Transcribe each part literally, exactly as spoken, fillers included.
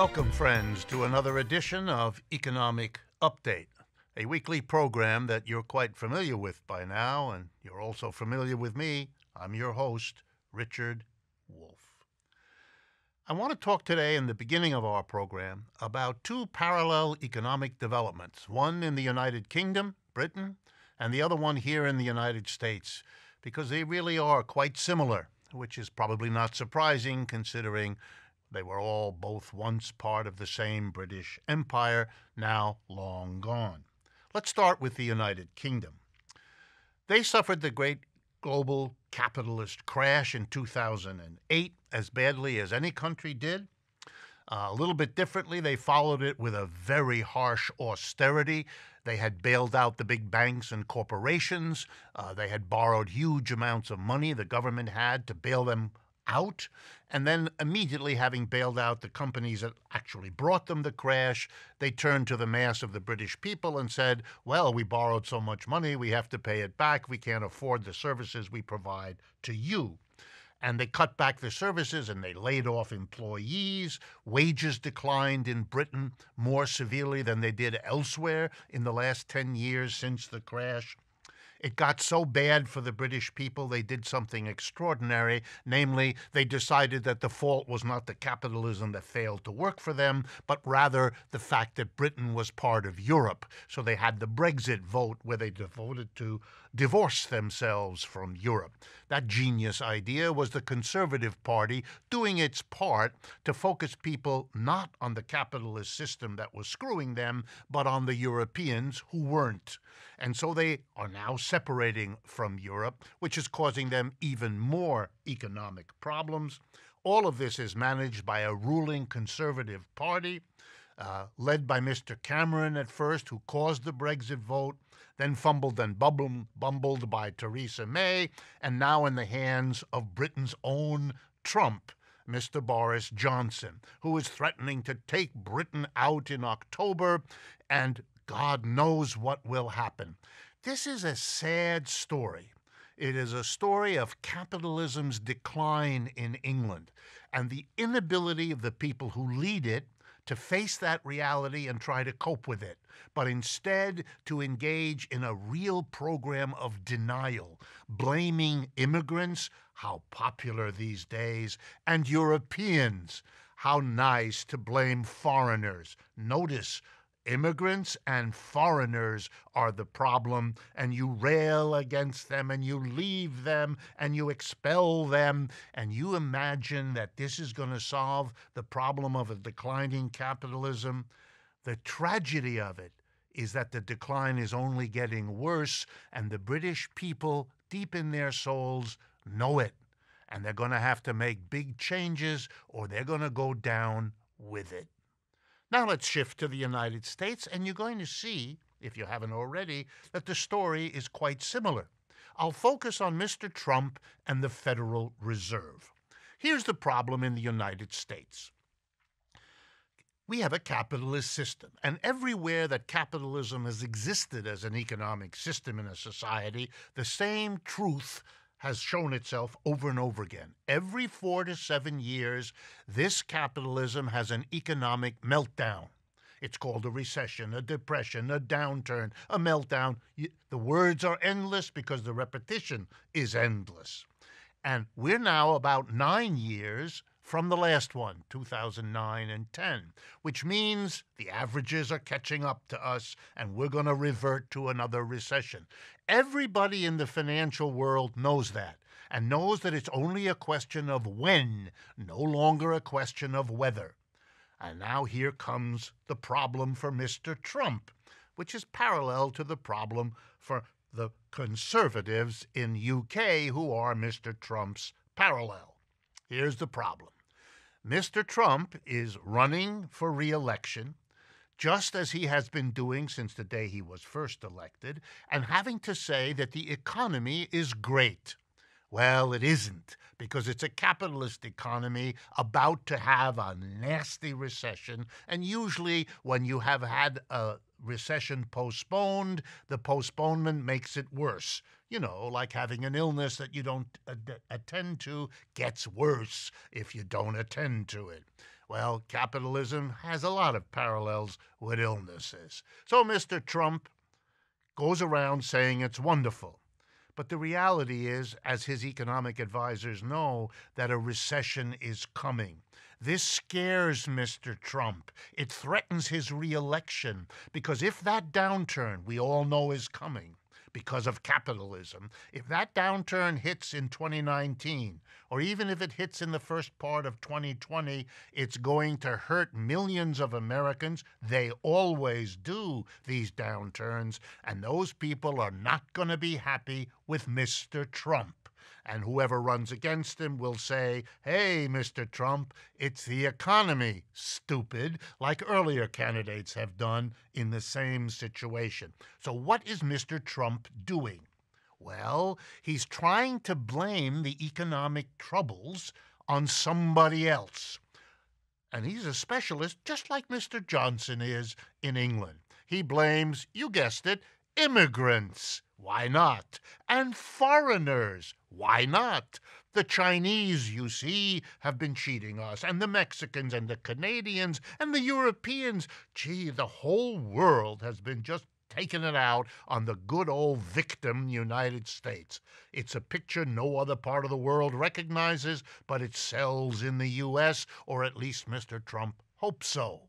Welcome, friends, to another edition of Economic Update, a weekly program that you're quite familiar with by now, and you're also familiar with me. I'm your host, Richard Wolff. I want to talk today in the beginning of our program about two parallel economic developments, one in the United Kingdom, Britain, and the other one here in the United States, because they really are quite similar, which is probably not surprising considering they were all both once part of the same British Empire, now long gone. Let's start with the United Kingdom. They suffered the great global capitalist crash in two thousand eight as badly as any country did. Uh, a little bit differently, they followed it with a very harsh austerity. They had bailed out the big banks and corporations. Uh, they had borrowed huge amounts of money the government had to bail them out, and then immediately having bailed out the companies that actually brought them the crash, they turned to the mass of the British people and said, well, we borrowed so much money, we have to pay it back. We can't afford the services we provide to you. And they cut back the services and they laid off employees. Wages declined in Britain more severely than they did elsewhere in the last ten years since the crash. It got so bad for the British people, they did something extraordinary. Namely, they decided that the fault was not the capitalism that failed to work for them, but rather the fact that Britain was part of Europe. So they had the Brexit vote where they voted to divorce themselves from Europe. That genius idea was the Conservative Party doing its part to focus people not on the capitalist system that was screwing them, but on the Europeans who weren't. And so they are now separating from Europe, which is causing them even more economic problems. All of this is managed by a ruling Conservative Party, uh, led by Mister Cameron at first, who caused the Brexit vote, then fumbled and bumbled by Theresa May, and now in the hands of Britain's own Trump, Mister Boris Johnson, who is threatening to take Britain out in October, and God knows what will happen. This is a sad story. It is a story of capitalism's decline in England and the inability of the people who lead it to face that reality and try to cope with it, but instead to engage in a real program of denial, blaming immigrants, how popular these days, and Europeans, how nice to blame foreigners. Notice, immigrants and foreigners are the problem, and you rail against them, and you leave them, and you expel them, and you imagine that this is going to solve the problem of a declining capitalism. The tragedy of it is that the decline is only getting worse, and the British people, deep in their souls, know it, and they're going to have to make big changes, or they're going to go down with it. Now let's shift to the United States, and you're going to see, if you haven't already, that the story is quite similar. I'll focus on Mister Trump and the Federal Reserve. Here's the problem in the United States. We have a capitalist system, and everywhere that capitalism has existed as an economic system in a society, the same truth has shown itself over and over again. Every four to seven years, this capitalism has an economic meltdown. It's called a recession, a depression, a downturn, a meltdown. The words are endless because the repetition is endless. And we're now about nine years from the last one, two thousand nine and ten, which means the averages are catching up to us and we're going to revert to another recession. Everybody in the financial world knows that and knows that it's only a question of when, no longer a question of whether. And now here comes the problem for Mister Trump, which is parallel to the problem for the conservatives in U K who are Mister Trump's parallel. Here's the problem. Mister Trump is running for re-election, just as he has been doing since the day he was first elected, and having to say that the economy is great. Well, it isn't, because it's a capitalist economy about to have a nasty recession, and usually when you have had a recession postponed, the postponement makes it worse. You know, like having an illness that you don't attend to gets worse if you don't attend to it. Well, capitalism has a lot of parallels with illnesses. So Mister Trump goes around saying it's wonderful. But the reality is, as his economic advisors know, that a recession is coming. This scares Mister Trump. It threatens his re-election, because if that downturn we all know is coming because of capitalism, if that downturn hits in twenty nineteen, or even if it hits in the first part of twenty twenty, it's going to hurt millions of Americans. They always do, these downturns, and those people are not going to be happy with Mister Trump. And whoever runs against him will say, hey, Mister Trump, it's the economy, stupid, like earlier candidates have done in the same situation. So what is Mister Trump doing? Well, he's trying to blame the economic troubles on somebody else. And he's a specialist, just like Mister Johnson is in England. He blames, you guessed it, immigrants. Why not? And foreigners. Why not? The Chinese, you see, have been cheating us, and the Mexicans, and the Canadians, and the Europeans. Gee, the whole world has been just taking it out on the good old victim United States. It's a picture no other part of the world recognizes, but it sells in the U S, or at least Mister Trump hopes so.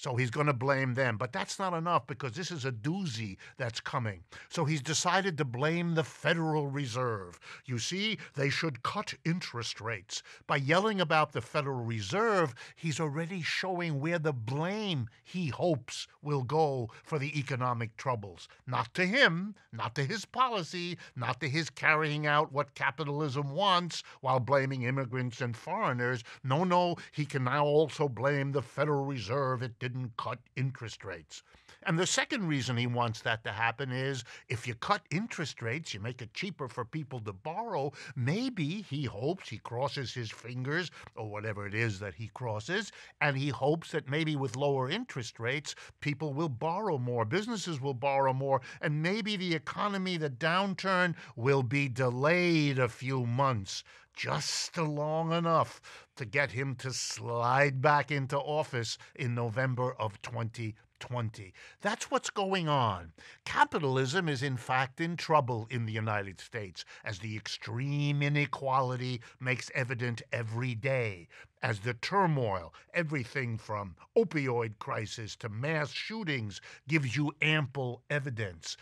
So he's going to blame them. But that's not enough, because this is a doozy that's coming. So he's decided to blame the Federal Reserve. You see, they should cut interest rates. By yelling about the Federal Reserve, he's already showing where the blame, he hopes, will go for the economic troubles. Not to him, not to his policy, not to his carrying out what capitalism wants while blaming immigrants and foreigners. No, no, he can now also blame the Federal Reserve. It didn't cut interest rates. And the second reason he wants that to happen is, if you cut interest rates, you make it cheaper for people to borrow. Maybe, he hopes, he crosses his fingers, or whatever it is that he crosses, and he hopes that maybe with lower interest rates, people will borrow more, businesses will borrow more, and maybe the economy, the downturn, will be delayed a few months. Just long enough to get him to slide back into office in November of twenty twenty. That's what's going on. Capitalism is in fact in trouble in the United States, as the extreme inequality makes evident every day, as the turmoil, everything from opioid crisis to mass shootings, gives you ample evidence.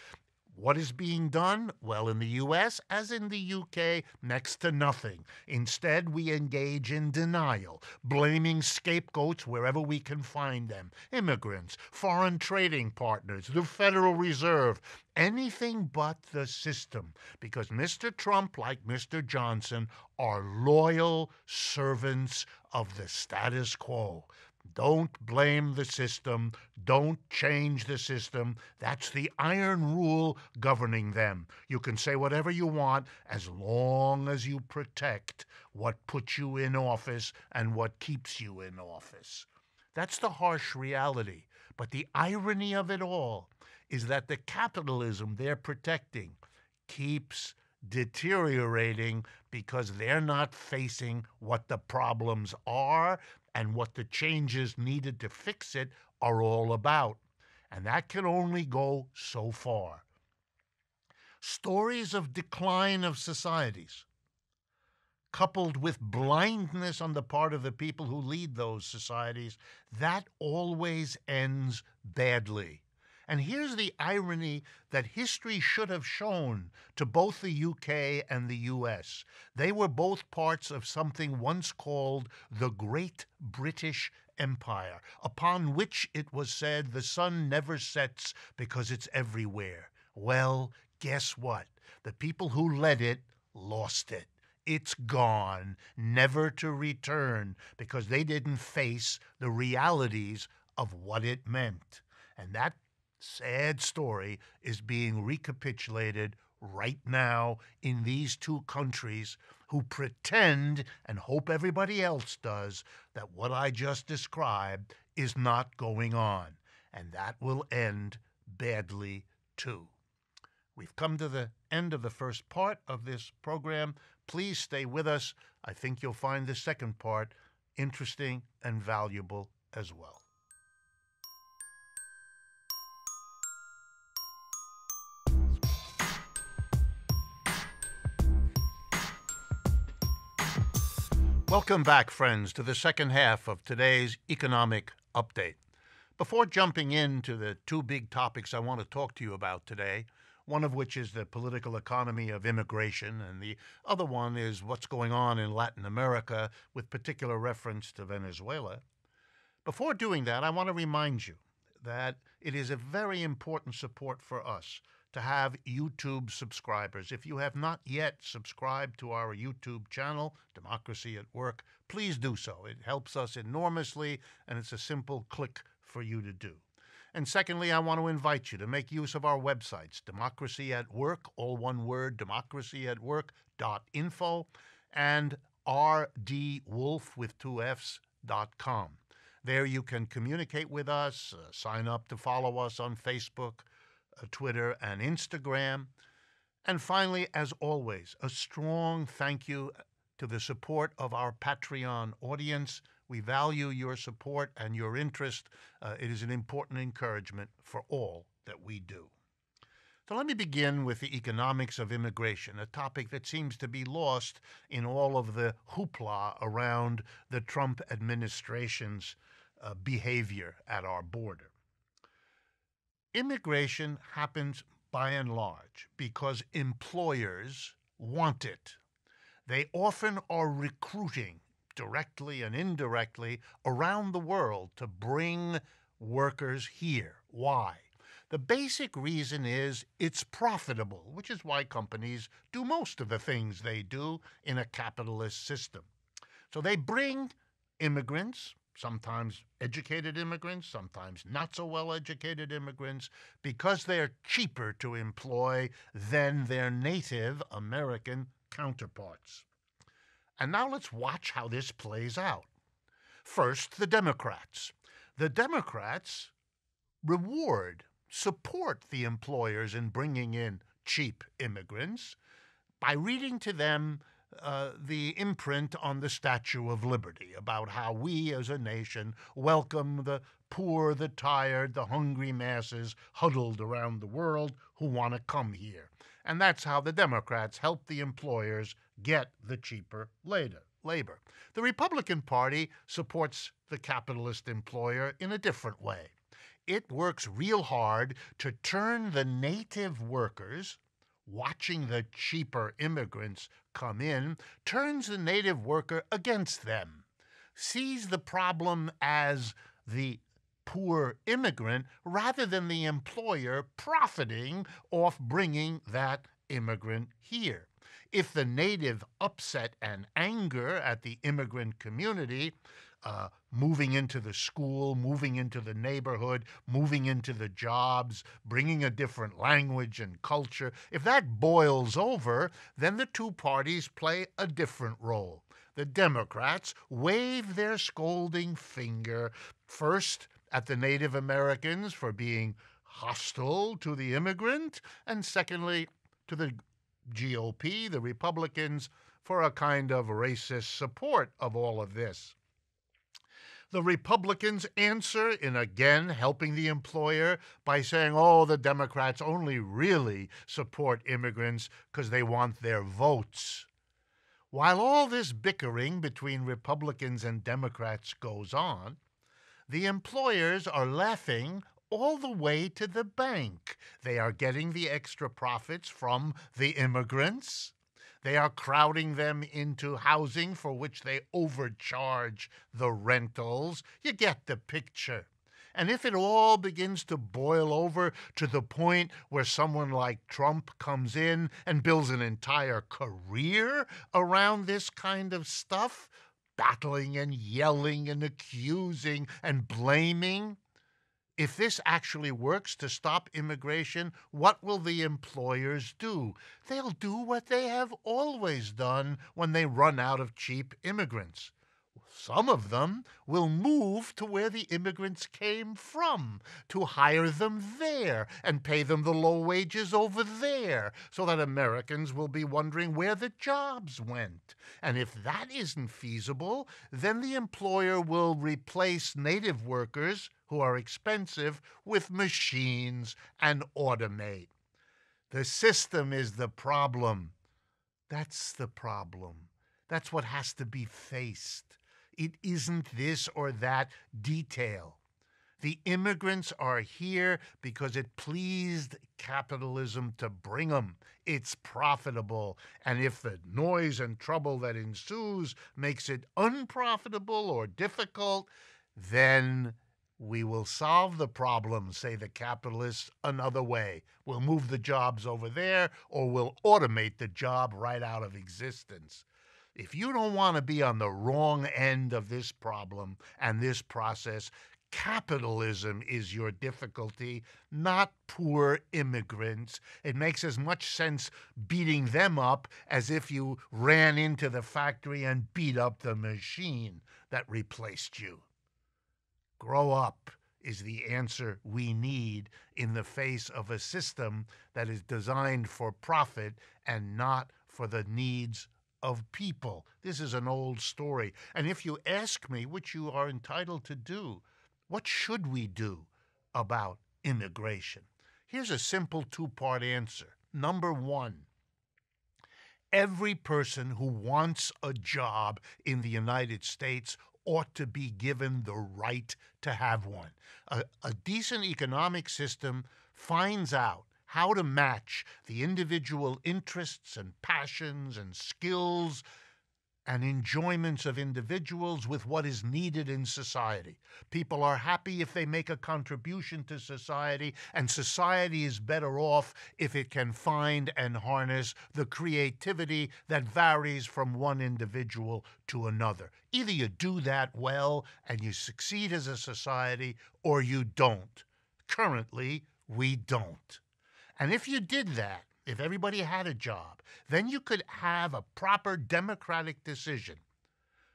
What is being done? Well, in the U S, as in the U K, next to nothing. Instead, we engage in denial, blaming scapegoats wherever we can find them. Immigrants, foreign trading partners, the Federal Reserve, anything but the system. Because Mister Trump, like Mister Johnson, are loyal servants of the status quo. Don't blame the system. Don't change the system. That's the iron rule governing them. You can say whatever you want as long as you protect what puts you in office and what keeps you in office. That's the harsh reality. But the irony of it all is that the capitalism they're protecting keeps deteriorating because they're not facing what the problems are and what the changes needed to fix it are all about. And that can only go so far. Stories of decline of societies, coupled with blindness on the part of the people who lead those societies, that always ends badly. And here's the irony that history should have shown to both the U K and the U S. They were both parts of something once called the Great British Empire, upon which it was said the sun never sets because it's everywhere. Well, guess what? The people who led it lost it. It's gone, never to return, because they didn't face the realities of what it meant. And that sad story is being recapitulated right now in these two countries who pretend, and hope everybody else does, that what I just described is not going on. And that will end badly too. We've come to the end of the first part of this program. Please stay with us. I think you'll find the second part interesting and valuable as well. Welcome back, friends, to the second half of today's economic update. Before jumping into the two big topics I want to talk to you about today, one of which is the political economy of immigration, and the other one is what's going on in Latin America, with particular reference to Venezuela. Before doing that, I want to remind you that it is a very important support for us to have YouTube subscribers. If you have not yet subscribed to our YouTube channel, Democracy at Work, please do so. It helps us enormously, and it's a simple click for you to do. And secondly, I want to invite you to make use of our websites, Democracy at Work, all one word, democracy at work dot info, and rdwolff, with two Fs, dot com. There you can communicate with us, uh, sign up to follow us on Facebook, Twitter, and Instagram. And finally, as always, a strong thank you to the support of our Patreon audience. We value your support and your interest. Uh, it is an important encouragement for all that we do. So let me begin with the economics of immigration, a topic that seems to be lost in all of the hoopla around the Trump administration's uh, behavior at our border. Immigration happens by and large because employers want it. They often are recruiting, directly and indirectly, around the world to bring workers here. Why? The basic reason is it's profitable, which is why companies do most of the things they do in a capitalist system. So they bring immigrants, sometimes educated immigrants, sometimes not so well-educated immigrants, because they're cheaper to employ than their native American counterparts. And now let's watch how this plays out. First, the Democrats. The Democrats reward, support the employers in bringing in cheap immigrants by reading to them Uh, the imprint on the Statue of Liberty about how we as a nation welcome the poor, the tired, the hungry masses huddled around the world who want to come here. And that's how the Democrats help the employers get the cheaper labor. The Republican Party supports the capitalist employer in a different way. It works real hard to turn the native workers, watching the cheaper immigrants come in, turns the native worker against them, sees the problem as the poor immigrant rather than the employer profiting off bringing that immigrant here. If the native upset and anger at the immigrant community, Uh, moving into the school, moving into the neighborhood, moving into the jobs, bringing a different language and culture, if that boils over, then the two parties play a different role. The Democrats wave their scolding finger first at the Native Americans for being hostile to the immigrant, and secondly to the G O P, the Republicans, for a kind of racist support of all of this. The Republicans answer in, again, helping the employer by saying, oh, the Democrats only really support immigrants because they want their votes. While all this bickering between Republicans and Democrats goes on, the employers are laughing all the way to the bank. They are getting the extra profits from the immigrants. They are crowding them into housing for which they overcharge the rentals. You get the picture. And if it all begins to boil over to the point where someone like Trump comes in and builds an entire career around this kind of stuff, battling and yelling and accusing and blaming, if this actually works to stop immigration, what will the employers do? They'll do what they have always done when they run out of cheap immigrants. Some of them will move to where the immigrants came from to hire them there and pay them the low wages over there so that Americans will be wondering where the jobs went. And if that isn't feasible, then the employer will replace native workers who are expensive with machines and automate. The system is the problem. That's the problem. That's what has to be faced. It isn't this or that detail. The immigrants are here because it pleased capitalism to bring them. It's profitable. And if the noise and trouble that ensues makes it unprofitable or difficult, then we will solve the problem, say the capitalists, another way. We'll move the jobs over there, or we'll automate the job right out of existence. If you don't want to be on the wrong end of this problem and this process, capitalism is your difficulty, not poor immigrants. It makes as much sense beating them up as if you ran into the factory and beat up the machine that replaced you. Grow up is the answer we need in the face of a system that is designed for profit and not for the needs of of people. This is an old story. And if you ask me, which you are entitled to do, what should we do about immigration? Here's a simple two-part answer. Number one, every person who wants a job in the United States ought to be given the right to have one. A, a decent economic system finds out how to match the individual interests and passions and skills and enjoyments of individuals with what is needed in society. People are happy if they make a contribution to society, and society is better off if it can find and harness the creativity that varies from one individual to another. Either you do that well and you succeed as a society, or you don't. Currently, we don't. And if you did that, if everybody had a job, then you could have a proper democratic decision.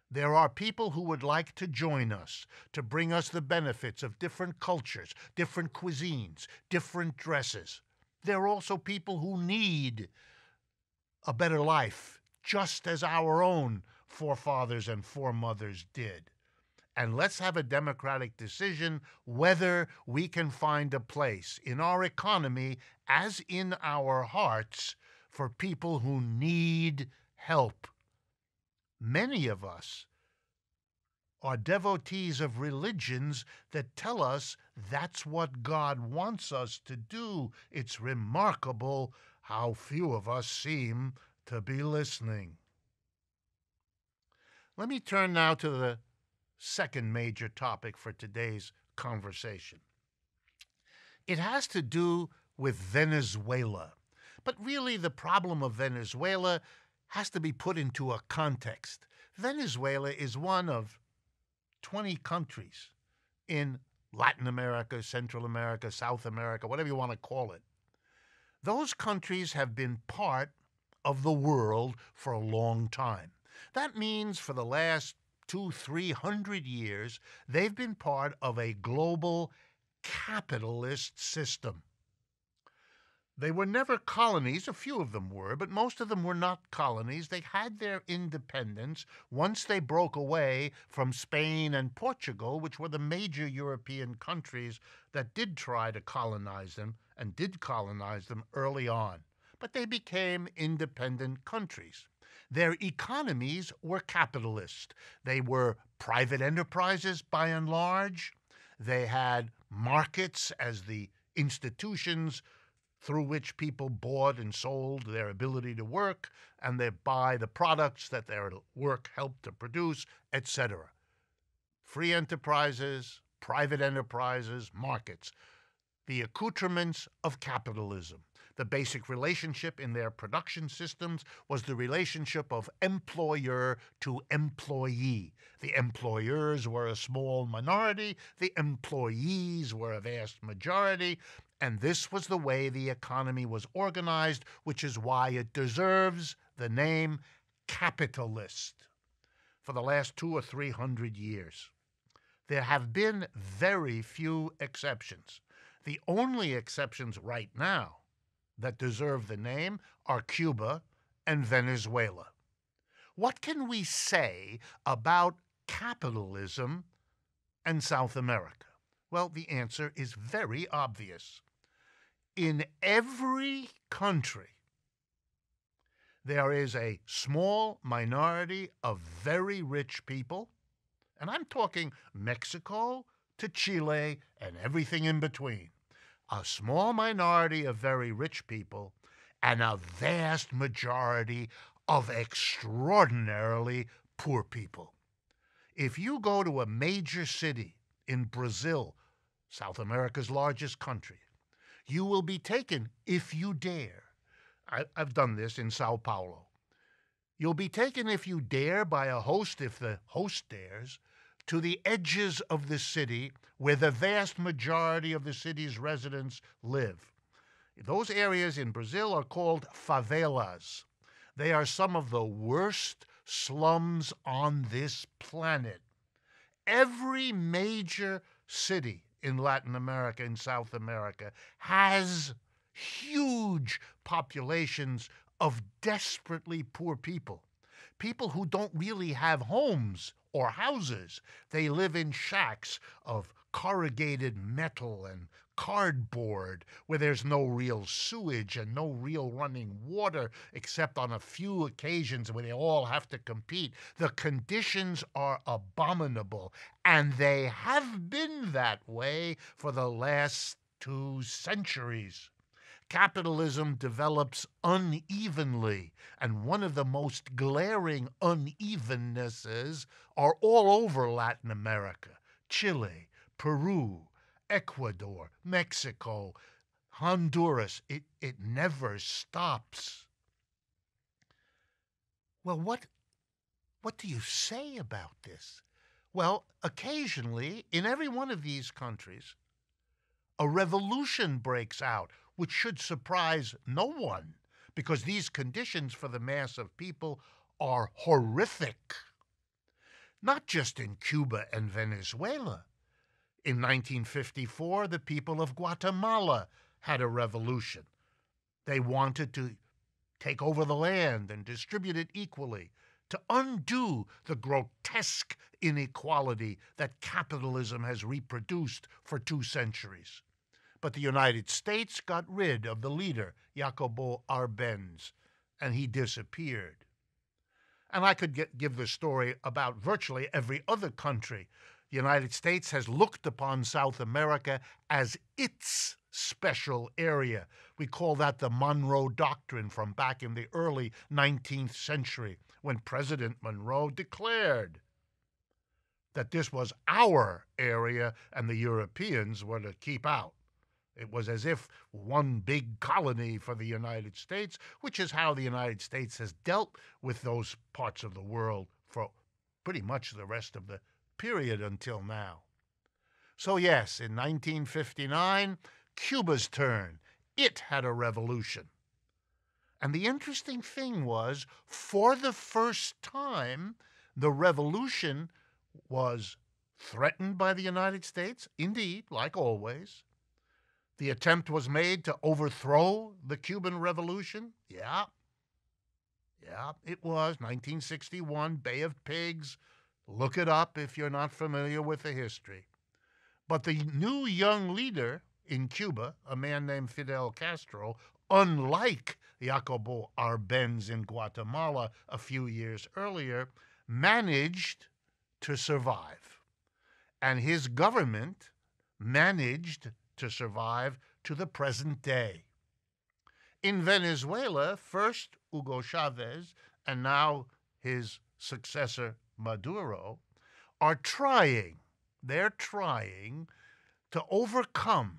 There are people who would like to join us, to bring us the benefits of different cultures, different cuisines, different dresses. There are also people who need a better life, just as our own forefathers and foremothers did. And let's have a democratic decision whether we can find a place in our economy, as in our hearts, for people who need help. Many of us are devotees of religions that tell us that's what God wants us to do. It's remarkable how few of us seem to be listening. Let me turn now to the second major topic for today's conversation. It has to do with Venezuela. But really, the problem of Venezuela has to be put into a context. Venezuela is one of twenty countries in Latin America, Central America, South America, whatever you want to call it. Those countries have been part of the world for a long time. That means for the last two, three hundred years, they've been part of a global capitalist system. They were never colonies. A few of them were, but most of them were not colonies. They had their independence once they broke away from Spain and Portugal, which were the major European countries that did try to colonize them and did colonize them early on. But they became independent countries. Their economies were capitalist. They were private enterprises by and large. They had markets as the institutions through which people bought and sold their ability to work, and they buy the products that their work helped to produce, et cetera. Free enterprises, private enterprises, markets. The accoutrements of capitalism. The basic relationship in their production systems was the relationship of employer to employee. The employers were a small minority, the employees were a vast majority, and this was the way the economy was organized, which is why it deserves the name capitalist. for the last two or three hundred years. There have been very few exceptions. The only exceptions right now that deserve the name are Cuba and Venezuela. What can we say about capitalism and South America? Well, the answer is very obvious. In every country, there is a small minority of very rich people, and I'm talking Mexico to Chile and everything in between. A small minority of very rich people and a vast majority of extraordinarily poor people. If you go to a major city in Brazil, South America's largest country, you will be taken, if you dare. I, I've done this in Sao Paulo. You'll be taken, if you dare, by a host, if the host dares, to the edges of the city where the vast majority of the city's residents live. Those areas in Brazil are called favelas. They are some of the worst slums on this planet. Every major city in Latin America and South America has huge populations of desperately poor people, people who don't really have homes or houses. They live in shacks of corrugated metal and cardboard where there's no real sewage and no real running water except on a few occasions where they all have to compete. The conditions are abominable, and they have been that way for the last two centuries. Capitalism develops unevenly, and one of the most glaring unevennesses are all over Latin America: Chile, Peru, Ecuador, Mexico, Honduras. It, it never stops. Well, what, what do you say about this? Well, occasionally, in every one of these countries, a revolution breaks out, which should surprise no one, because these conditions for the mass of people are horrific. Not just in Cuba and Venezuela. In nineteen fifty-four, the people of Guatemala had a revolution. They wanted to take over the land and distribute it equally, to undo the grotesque inequality that capitalism has reproduced for two centuries. But the United States got rid of the leader, Jacobo Arbenz, and he disappeared. And I could get, give the story about virtually every other country. The United States has looked upon South America as its special area. We call that the Monroe Doctrine from back in the early nineteenth century, when President Monroe declared that this was our area and the Europeans were to keep out. It was as if one big colony for the United States, which is how the United States has dealt with those parts of the world for pretty much the rest of the period until now. So yes, in nineteen fifty-nine, Cuba's turn. It had a revolution. And the interesting thing was, for the first time, the revolution was threatened by the United States, indeed, like always. The attempt was made to overthrow the Cuban Revolution. Yeah, yeah, it was nineteen sixty-one, Bay of Pigs. Look it up if you're not familiar with the history. But the new young leader in Cuba, a man named Fidel Castro, unlike Jacobo Arbenz in Guatemala a few years earlier, managed to survive. And his government managed to survive to the present day. In Venezuela, first Hugo Chavez and now his successor, Maduro, are trying, they're trying to overcome,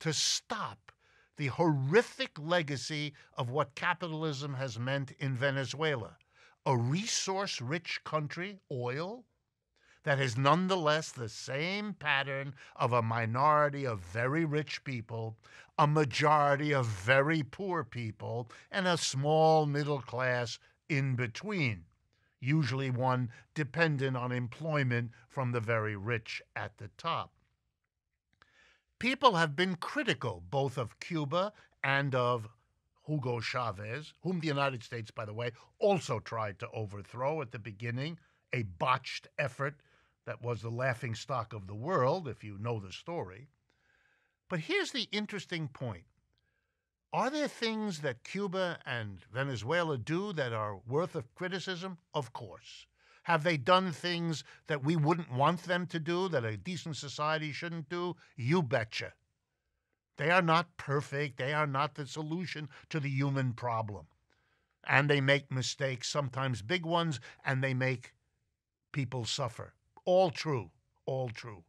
to stop the horrific legacy of what capitalism has meant in Venezuela, a resource-rich country, oil, that is nonetheless the same pattern of a minority of very rich people, a majority of very poor people, and a small middle class in between. usually one dependent on employment from the very rich at the top. People have been critical both of Cuba and of Hugo Chavez, whom the United States, by the way, also tried to overthrow at the beginning, a botched effort that was the laughingstock of the world, if you know the story. But here's the interesting point. Are there things that Cuba and Venezuela do that are worth of criticism? Of course. Have they done things that we wouldn't want them to do, that a decent society shouldn't do? You betcha. They are not perfect. They are not the solution to the human problem. And they make mistakes, sometimes big ones, and they make people suffer. All true. All true.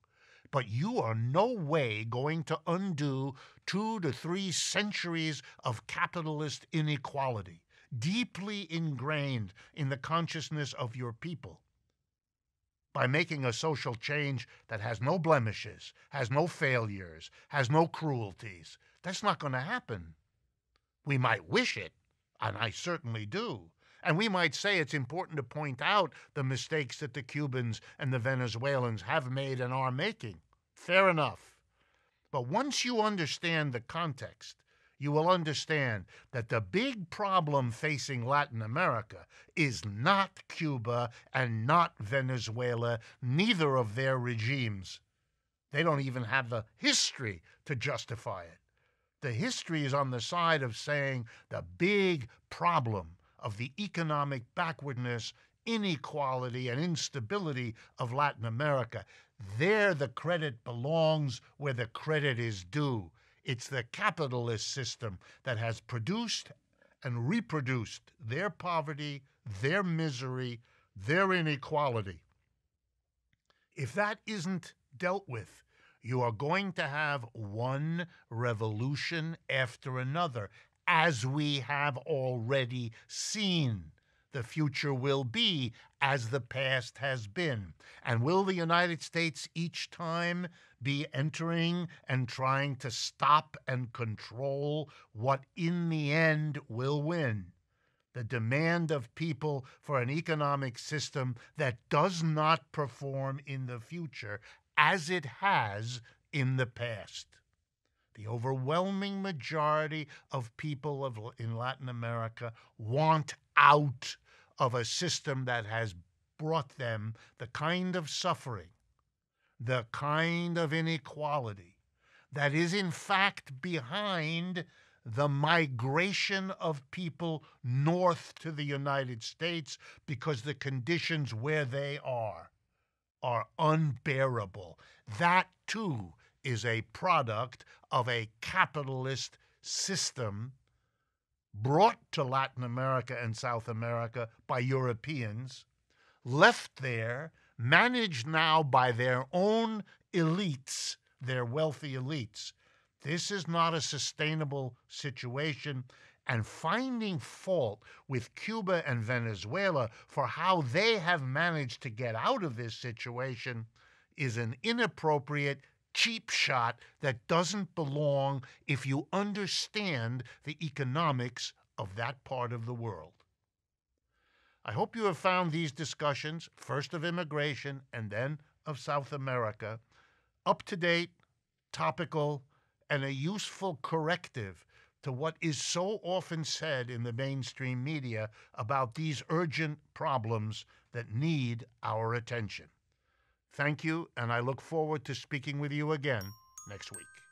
But you are no way going to undo two to three centuries of capitalist inequality, deeply ingrained in the consciousness of your people, by making a social change that has no blemishes, has no failures, has no cruelties. That's not going to happen. We might wish it, and I certainly do. And we might say it's important to point out the mistakes that the Cubans and the Venezuelans have made and are making. Fair enough. But once you understand the context, you will understand that the big problem facing Latin America is not Cuba and not Venezuela, neither of their regimes. They don't even have the history to justify it. The history is on the side of saying the big problem of the economic backwardness, inequality, and instability of Latin America. There the credit belongs where the credit is due. It's the capitalist system that has produced and reproduced their poverty, their misery, their inequality. If that isn't dealt with, you are going to have one revolution after another. As we have already seen, the future will be as the past has been. And will the United States each time be entering and trying to stop and control what in the end will win? The demand of people for an economic system that does not perform in the future as it has in the past. The overwhelming majority of people of, in Latin America want out of a system that has brought them the kind of suffering, the kind of inequality that is in fact behind the migration of people north to the United States, because the conditions where they are are unbearable. That too is a product of a capitalist system brought to Latin America and South America by Europeans, left there, managed now by their own elites, their wealthy elites. This is not a sustainable situation, and finding fault with Cuba and Venezuela for how they have managed to get out of this situation is an inappropriate cheap shot that doesn't belong if you understand the economics of that part of the world. I hope you have found these discussions, first of immigration and then of South America, up-to-date, topical, and a useful corrective to what is so often said in the mainstream media about these urgent problems that need our attention. Thank you, and I look forward to speaking with you again next week.